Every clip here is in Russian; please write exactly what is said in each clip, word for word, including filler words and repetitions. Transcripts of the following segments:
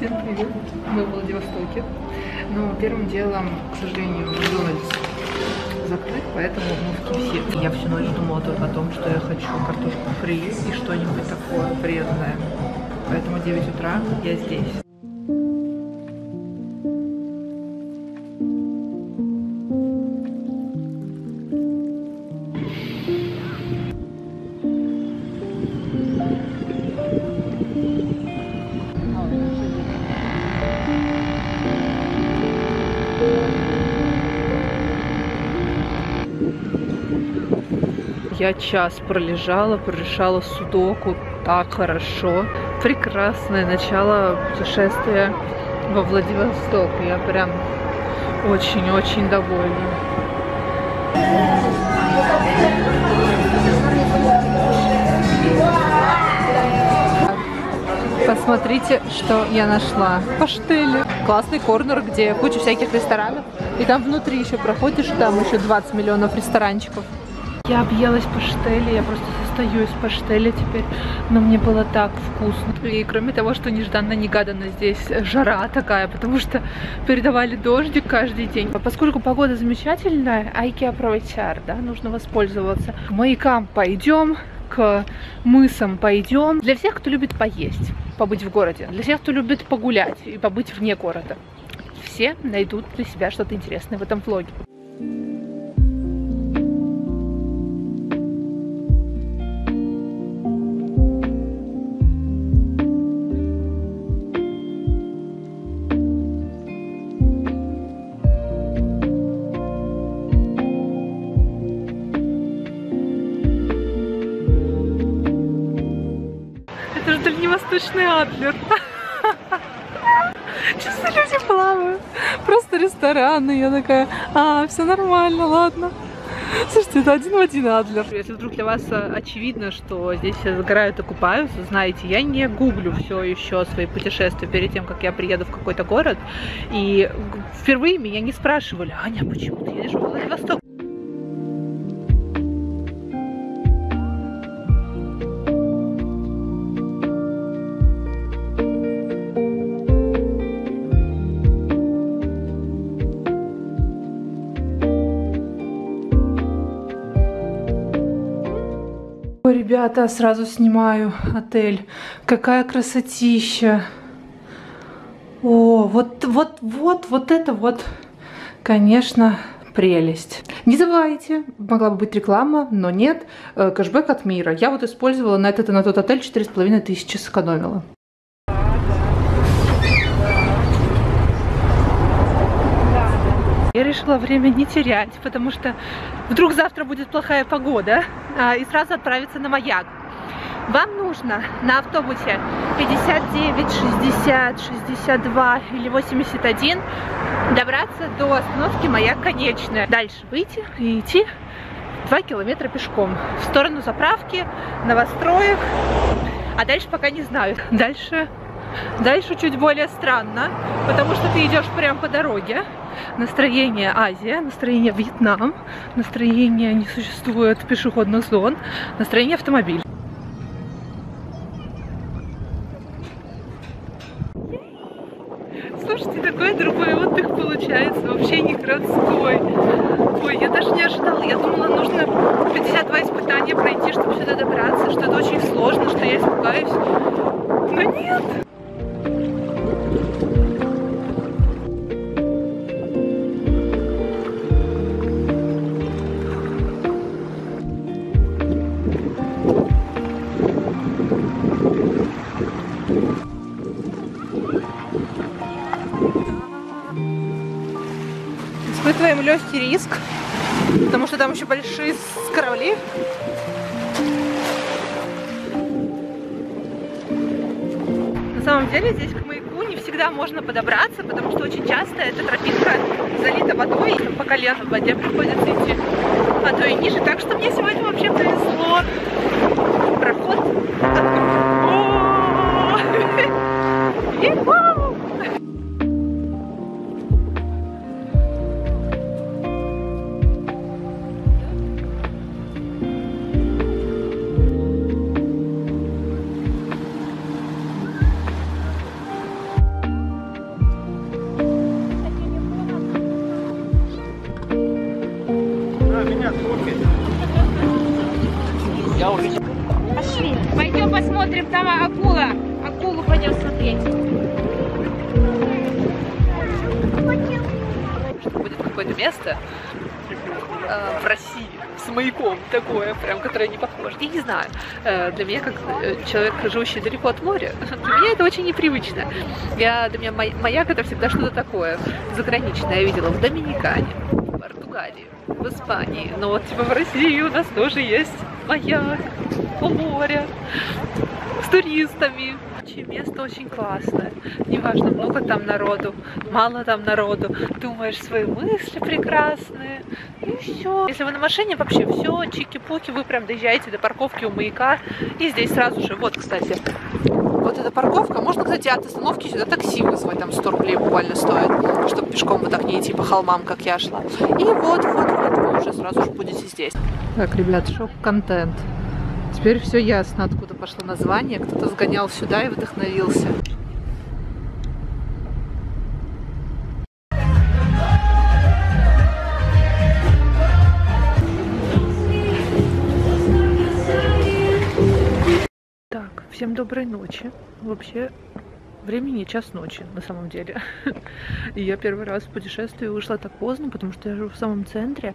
Всем привет! Мы в Владивостоке. Но первым делом, к сожалению, Макдональдс закрыт, поэтому мы в КФС. Я всю ночь думала только о том, что я хочу картошку фри и что-нибудь такое вредное. Поэтому в девять утра я здесь. Я час пролежала, прорешала судоку, так хорошо. Прекрасное начало путешествия во Владивосток. Я прям очень-очень довольна. Посмотрите, что я нашла. Паштели. Классный корнер, где куча всяких ресторанов. И там внутри еще проходишь, там еще двадцать миллионов ресторанчиков. Я объелась паштели, я просто состою из паштеля теперь, но мне было так вкусно. И кроме того, что нежданно-негаданно здесь жара такая, потому что передавали дождик каждый день. Поскольку погода замечательная, айки апровечар, да, нужно воспользоваться. К маякам пойдем, к мысам пойдем. Для всех, кто любит поесть, побыть в городе, для всех, кто любит погулять и побыть вне города, все найдут для себя что-то интересное в этом влоге. Дальневосточный Адлер. Честно, люди плавают. Просто рестораны. Я такая, а, все нормально, ладно. Слушайте, это один в один Адлер. Если вдруг для вас очевидно, что здесь все загорают и купаются, знаете, я не гуглю все еще свои путешествия перед тем, как я приеду в какой-то город. И впервые меня не спрашивали, Аня, почему ты едешь в Владивосток? Ребята, сразу снимаю отель. Какая красотища. О, вот, вот, вот, вот это вот, конечно, прелесть. Не забывайте, могла бы быть реклама, но нет, кэшбэк от мира. Я вот использовала на этот и на тот отель, четыре с половиной тысячи сэкономила. Я решила время не терять, потому что вдруг завтра будет плохая погода, а, и сразу отправиться на маяк. Вам нужно на автобусе пятьдесят девять, шестьдесят, шестьдесят два или восемьдесят один добраться до остановки Маяк-конечная. Дальше выйти и идти два километра пешком в сторону заправки, новостроек, а дальше пока не знаю. Дальше... Дальше чуть более странно, потому что ты идешь прям по дороге. Настроение Азия, настроение Вьетнам, настроение не существует пешеходных зон, настроение автомобиль. Слушайте, такой другой отдых получается, вообще не городской. Ой, я даже не ожидала, я думала, нужно пятьдесят два испытания пройти, чтобы сюда добраться, что это очень сложно, что я испугаюсь, но нет. Испытываем легкий риск, потому что там еще большие корабли. На самом деле здесь к маяку не всегда можно подобраться, потому что очень часто эта тропинка залита водой, и по колено в воде приходится идти, а то и ниже. Так что мне сегодня вообще повезло. Проход открыт. на улице. Пошли. Пойдем посмотрим, там акула. Акулу пойдем смотреть. Что будет какое-то место э, в России с маяком такое, прям, которое не похоже. Я не знаю, э, для меня, как человек, живущий далеко от моря, для меня это очень непривычно. Я, для меня маяк это всегда что-то такое заграничное. Я видела в Доминикане, в Португалии, в Испании. Но вот типа в России у нас тоже есть маяк у моря с туристами. Место очень классное, неважно, много там народу, мало там народу, думаешь свои мысли прекрасные, и все. Если вы на машине, вообще все, чики-пуки, вы прям доезжаете до парковки у маяка, и здесь сразу же, вот, кстати, вот эта парковка, можно, кстати, от остановки сюда такси вызвать, там сто рублей буквально стоит, чтобы пешком вот так не идти по холмам, как я шла. И вот, вот, вот, вы уже сразу же будете здесь. Так, ребят, шок-контент. Теперь все ясно, откуда пошло название. Кто-то сгонял сюда и вдохновился. Так, всем доброй ночи. Вообще, времени час ночи, на самом деле. И я первый раз в путешествии вышла так поздно, потому что я живу в самом центре.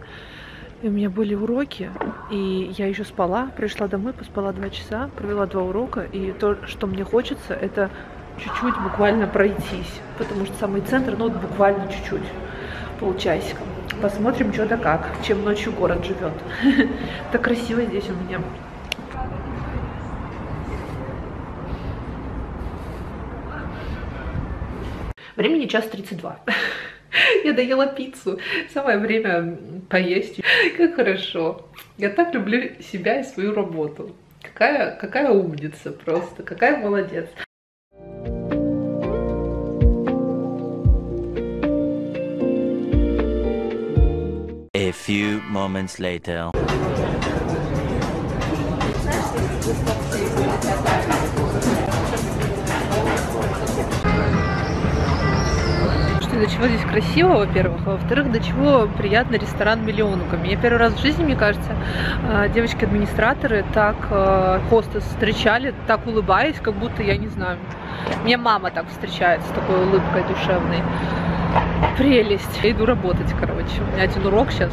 И у меня были уроки, и я еще спала, пришла домой, поспала два часа, провела два урока, и то, что мне хочется, это чуть-чуть буквально пройтись, потому что самый центр, ну вот буквально чуть-чуть, полчасика. Посмотрим, что да как, чем ночью город живет. Так красиво здесь у меня. Времени час тридцать два. Я доела пиццу. Самое время поесть. Как хорошо. Я так люблю себя и свою работу. Какая, какая умница просто. Какая молодец. A few moments later. До чего здесь красиво, во-первых, а во-вторых, до чего приятный ресторан «Миллионуками». Я первый раз в жизни, мне кажется, девочки-администраторы так хостес встречали, так улыбаясь, как будто, я не знаю, мне мама так встречает с такой улыбкой душевной. Прелесть. Я иду работать, короче. У меня один урок сейчас.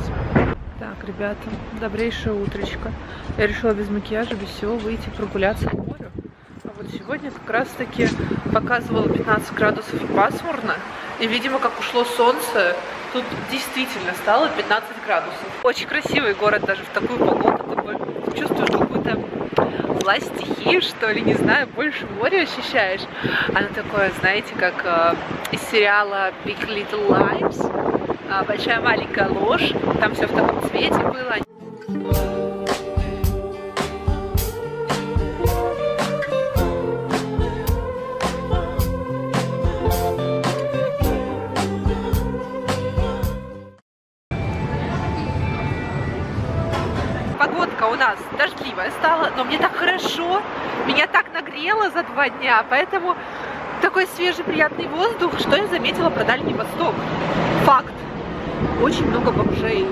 Так, ребята, добрейшее утречко. Я решила без макияжа, без всего выйти прогуляться к морю. А вот сегодня как раз-таки показывала пятнадцать градусов и пасмурно. И, видимо, как ушло солнце, тут действительно стало пятнадцать градусов. Очень красивый город даже в такую погоду. Такой, чувствуешь какую-то власть стихии, что ли, не знаю, больше моря ощущаешь. Оно такое, знаете, как э, из сериала Big Little Lies, э, «Большая маленькая ложь». Там все в таком цвете было. Дождливая стала, но мне так хорошо, меня так нагрело за два дня, поэтому такой свежий приятный воздух, что я заметила про Дальний Восток. Факт. Очень много бомжей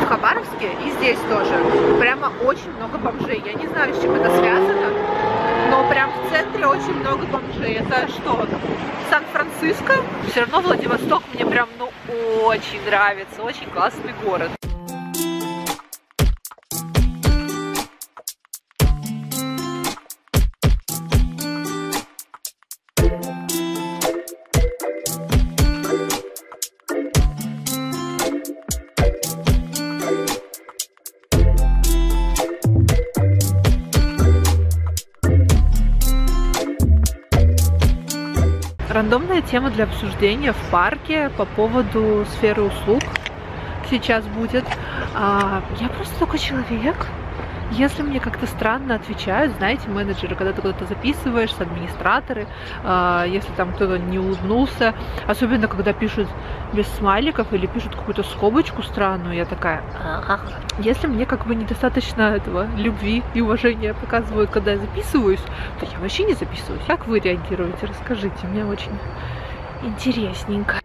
в Хабаровске и здесь тоже. Прямо очень много бомжей. Я не знаю, с чем это связано, но прям в центре очень много бомжей. Это что? Сан-Франциско? Все равно Владивосток мне прям, ну, очень нравится. Очень классный город. Рандомная тема для обсуждения в парке по поводу сферы услуг сейчас будет. А, я просто такой человек. Если мне как-то странно отвечают, знаете, менеджеры, когда ты куда-то записываешься, администраторы, а, если там кто-то не улыбнулся, особенно когда пишут без смайликов или пишут какую-то скобочку странную, я такая... Если мне как бы недостаточно этого любви и уважения показывают, когда я записываюсь, то я вообще не записываюсь. Как вы реагируете? Расскажите, мне очень интересненько.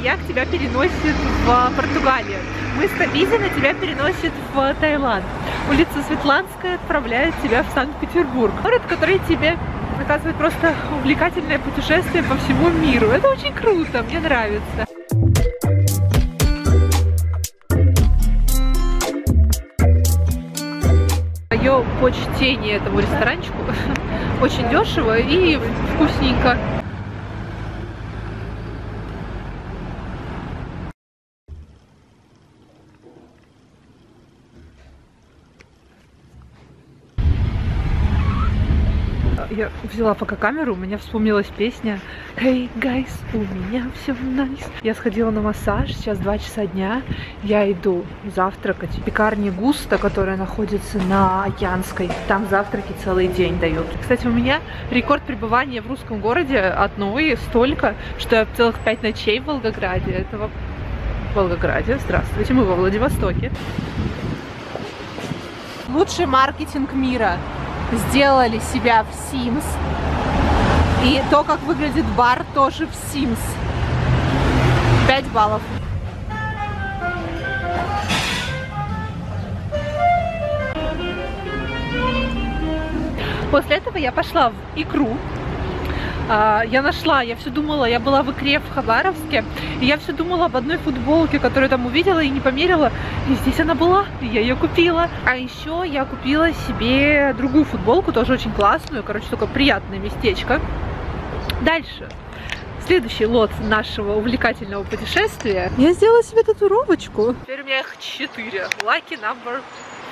маяк тебя переносит в Португалию. Мыс Тобизина тебя переносит в Таиланд. Улица Светланская отправляет тебя в Санкт-Петербург. Город, который тебе оказывает просто увлекательное путешествие по всему миру. Это очень круто, мне нравится. Мое почтение этому ресторанчику. Очень дешево и вкусненько. Я взяла пока камеру, у меня вспомнилась песня «Hey guys, у меня все nice». Я сходила на массаж, сейчас два часа дня, я иду завтракать в пекарне Густа, которая находится на Океанской. Там завтраки целый день дают. Кстати, у меня рекорд пребывания в русском городе одной столько, что я целых пять ночей в Волгограде. Это во... в Волгограде, здравствуйте, мы во Владивостоке. Лучший маркетинг мира. Сделали себя в Sims. И то, как выглядит бар, тоже в Sims. пять баллов. После этого я пошла в Икру. Я нашла, я все думала, я была в Икре в Хабаровске, и я все думала об одной футболке, которую там увидела и не померила, и здесь она была, и я ее купила. А еще я купила себе другую футболку, тоже очень классную, короче, только приятное местечко. Дальше, следующий лот нашего увлекательного путешествия. Я сделала себе татуировочку. Теперь у меня их четыре, lucky number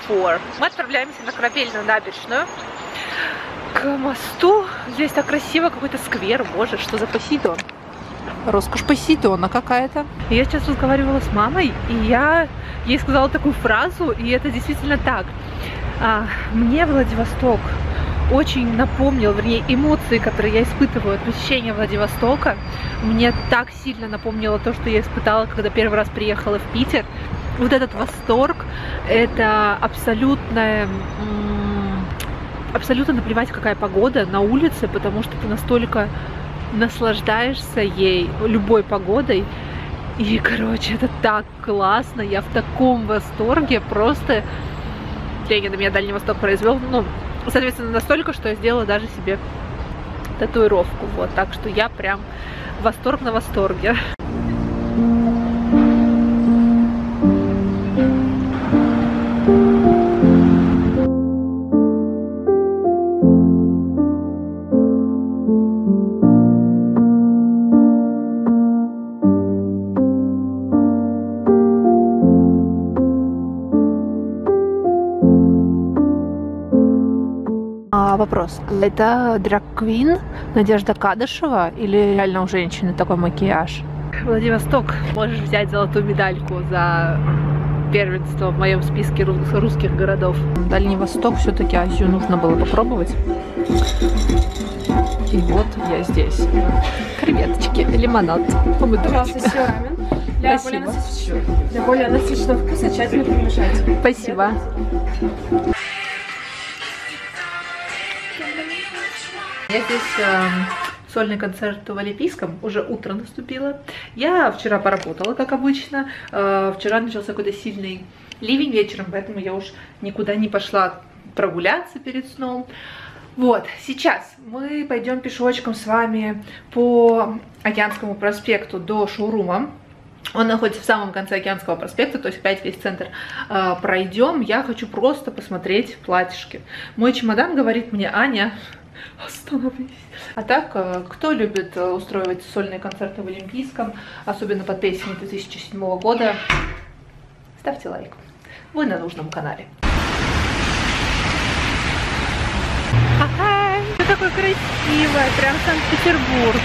four. Мы отправляемся на Корабельную набережную. К мосту. Здесь так красиво, какой-то сквер, боже, что за посейдон. Роскошь посейдона какая-то. Я сейчас разговаривала с мамой, и я ей сказала такую фразу, и это действительно так. А, мне Владивосток очень напомнил, вернее, эмоции, которые я испытываю от посещения Владивостока, мне так сильно напомнило то, что я испытала, когда первый раз приехала в Питер. Вот этот восторг, это абсолютное... Абсолютно наплевать, какая погода на улице, потому что ты настолько наслаждаешься ей, любой погодой. И, короче, это так классно, я в таком восторге, просто тренинг на меня Дальний Восток произвел. Ну, соответственно, настолько, что я сделала даже себе татуировку. Вот, так что я прям восторг на восторге. Вопрос. Это драг-квин Надежда Кадышева или реально у женщины такой макияж? Владивосток, можешь взять золотую медальку за первенство в моем списке русских городов. Дальний Восток, все-таки Азию нужно было попробовать. И вот я здесь. Креветочки, лимонад, помидорчик. Для более насыщенного, для более насыщенного вкуса тщательно перемешать. Спасибо. Я здесь э, сольный концерт в Олимпийском, уже утро наступило. Я вчера поработала, как обычно. Э, вчера начался какой-то сильный ливень вечером, поэтому я уж никуда не пошла прогуляться перед сном. Вот, сейчас мы пойдем пешочком с вами по Океанскому проспекту до шоурума. Он находится в самом конце Океанского проспекта, то есть опять весь центр э, пройдем. Я хочу просто посмотреть платьишки. Мой чемодан говорит мне: Аня, остановись. А так, кто любит устроивать сольные концерты в Олимпийском, особенно под песни две тысячи седьмого года, ставьте лайк. Вы на нужном канале. Ага, что такое красивое, прям Санкт-Петербург.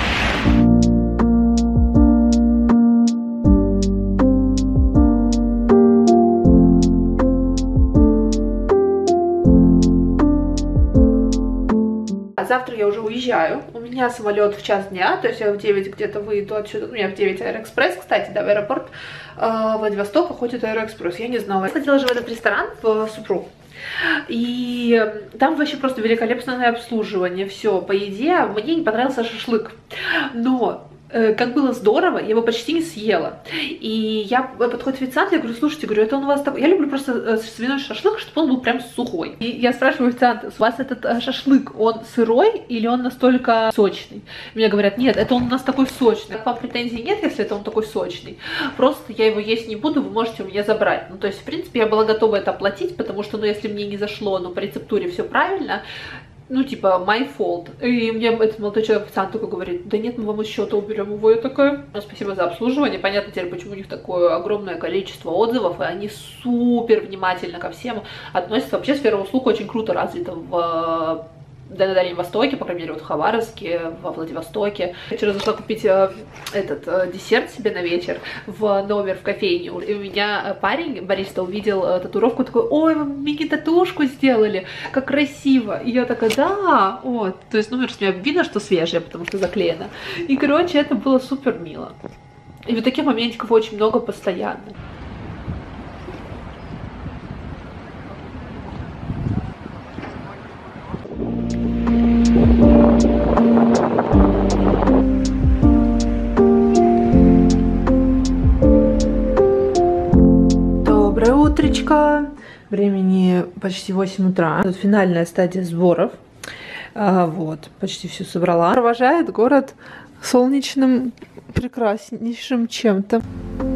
Завтра я уже уезжаю, у меня самолет в час дня, то есть я в девять где-то выйду отсюда, у меня в девять Аэроэкспресс, кстати, да, в аэропорт э, Владивостока ходит Аэроэкспресс, я не знала. Я ходила же в этот ресторан, в Супру, и там вообще просто великолепное обслуживание, все по еде, мне не понравился шашлык, но Как было здорово, я его почти не съела. И я подходит официант, я говорю, слушайте, говорю, это он у вас такой... Я люблю просто свиной шашлык, чтобы он был прям сухой. И я спрашиваю официанта, у вас этот шашлык, он сырой или он настолько сочный? Мне говорят, нет, это он у нас такой сочный. К вам претензий нет, если это он такой сочный. Просто я его есть не буду, вы можете у меня забрать. Ну, то есть, в принципе, я была готова это оплатить, потому что, ну, если мне не зашло, ну, по рецептуре все правильно... Ну, типа, my fault. И мне этот молодой человек, официант, такой говорит, да нет, мы вам из счета уберем его. Я такая, ну, спасибо за обслуживание. Понятно теперь, почему у них такое огромное количество отзывов, и они супер внимательно ко всем относятся. Вообще, сфера услуг очень круто развита в... на Дальнем Востоке, по крайней мере, вот в Хабаровске, во Владивостоке. Я вчера зашла купить э, этот э, десерт себе на вечер в номер, в кофейню. И у меня парень, бариста, увидел э, татуировку, такой, ой, вы мини-татушку сделали, как красиво. И я такая, да, вот. То есть, ну, у меня видно, что свежая, потому что заклеена. И, короче, это было супер мило. И вот таких моментиков очень много постоянно. Доброе утречко! Времени почти восемь утра. Тут финальная стадия сборов. А, вот, почти все собрала. Провожает город солнечным, прекраснейшим чем-то.